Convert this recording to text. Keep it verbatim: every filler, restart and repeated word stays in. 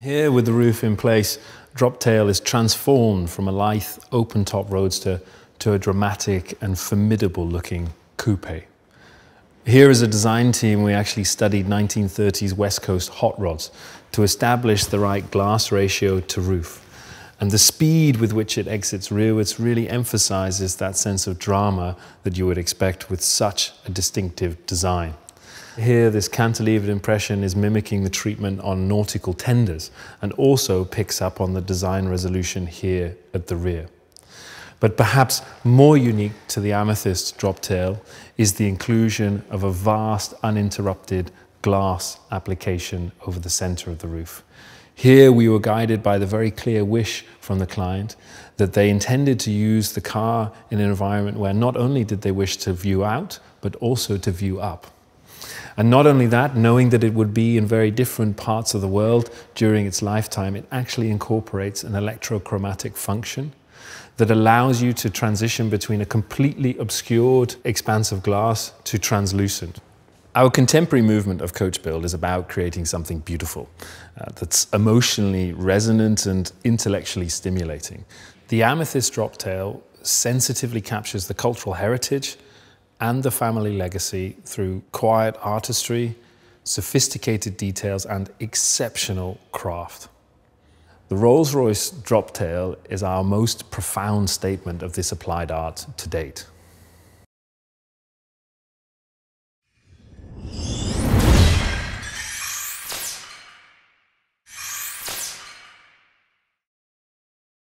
Here, with the roof in place, Droptail is transformed from a lithe, open-top roadster to a dramatic and formidable-looking coupe. Here, as a design team, we actually studied nineteen thirties West Coast hot rods to establish the right glass ratio to roof. And the speed with which it exits rearwards really emphasizes that sense of drama that you would expect with such a distinctive design. Here, this cantilevered impression is mimicking the treatment on nautical tenders and also picks up on the design resolution here at the rear. But perhaps more unique to the Amethyst Droptail is the inclusion of a vast, uninterrupted glass application over the center of the roof. Here, we were guided by the very clear wish from the client that they intended to use the car in an environment where not only did they wish to view out, but also to view up. And not only that, knowing that it would be in very different parts of the world during its lifetime, it actually incorporates an electrochromatic function that allows you to transition between a completely obscured expanse of glass to translucent. Our contemporary movement of CoachBuild is about creating something beautiful uh, that's emotionally resonant and intellectually stimulating. The Amethyst Droptail sensitively captures the cultural heritage and the family legacy through quiet artistry, sophisticated details, and exceptional craft. The Rolls-Royce Droptail is our most profound statement of this applied art to date.